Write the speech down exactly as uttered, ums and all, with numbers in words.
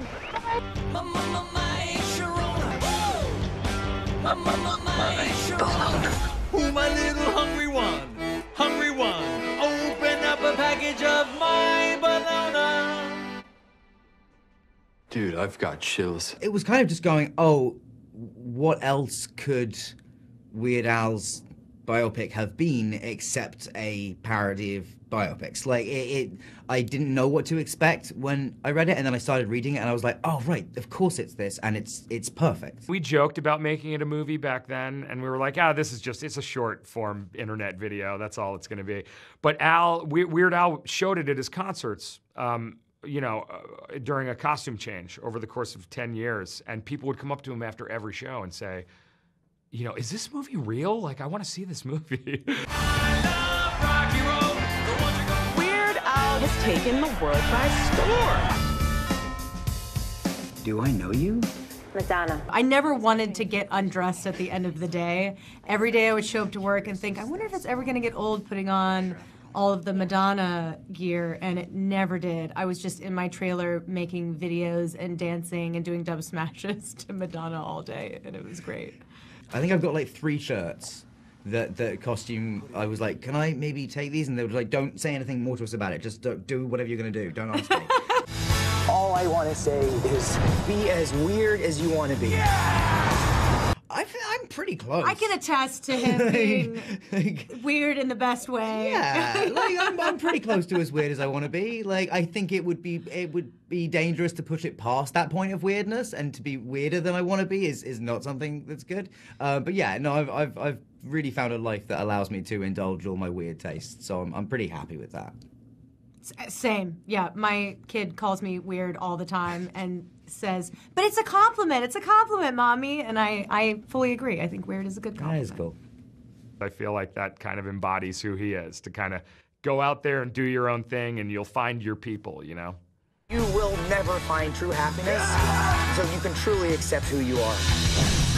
My Bologna. Oh, my little hungry one, hungry one, open up a package of my Bologna. Dude, I've got chills. It was kind of just going, oh, what else could Weird Al's biopic have been except a parody of biopics? Like, it, it, I didn't know what to expect when I read it, and then I started reading it, and I was like, oh, right, of course it's this, and it's it's perfect. We joked about making it a movie back then, and we were like, ah, this is just, it's a short-form internet video, that's all it's gonna be. But Al, Weird Al showed it at his concerts, um, you know, uh, during a costume change over the course of ten years, and people would come up to him after every show and say, you know, is this movie real? Like, I want to see this movie. I love Rocky Road. Weird Al has taken the world by storm. Do I know you? Madonna. I never wanted to get undressed at the end of the day. Every day I would show up to work and think, I wonder if it's ever going to get old putting on all of the Madonna gear, and it never did. I was just in my trailer making videos and dancing and doing dub smashes to Madonna all day, and it was great. I think I've got like three shirts that the costume, I was like, can I maybe take these? And they were like, don't say anything more to us about it. Just do, do whatever you're gonna do, don't ask me. All I wanna say is be as weird as you wanna be. Yeah! I feel, I'm pretty close. I can attest to him like, being like, weird in the best way. Yeah, like I'm, I'm pretty close to as weird as I wanna be. Like I think it would be, it would be dangerous to push it past that point of weirdness, and to be weirder than I want to be is, is not something that's good. Uh, but yeah, no, I've, I've, I've really found a life that allows me to indulge all my weird tastes, so I'm, I'm pretty happy with that. Same, yeah. My kid calls me weird all the time and says, but it's a compliment, it's a compliment, Mommy, and I, I fully agree. I think weird is a good compliment. That is cool. I feel like that kind of embodies who he is, to kind of go out there and do your own thing and you'll find your people, you know? You will never find true happiness, so you can truly accept who you are.